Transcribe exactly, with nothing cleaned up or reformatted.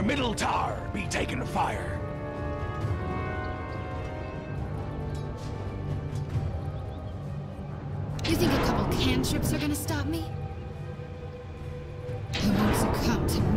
Your middle tower be taken fire. You think a couple cantrips are gonna stop me? You won't succumb to me.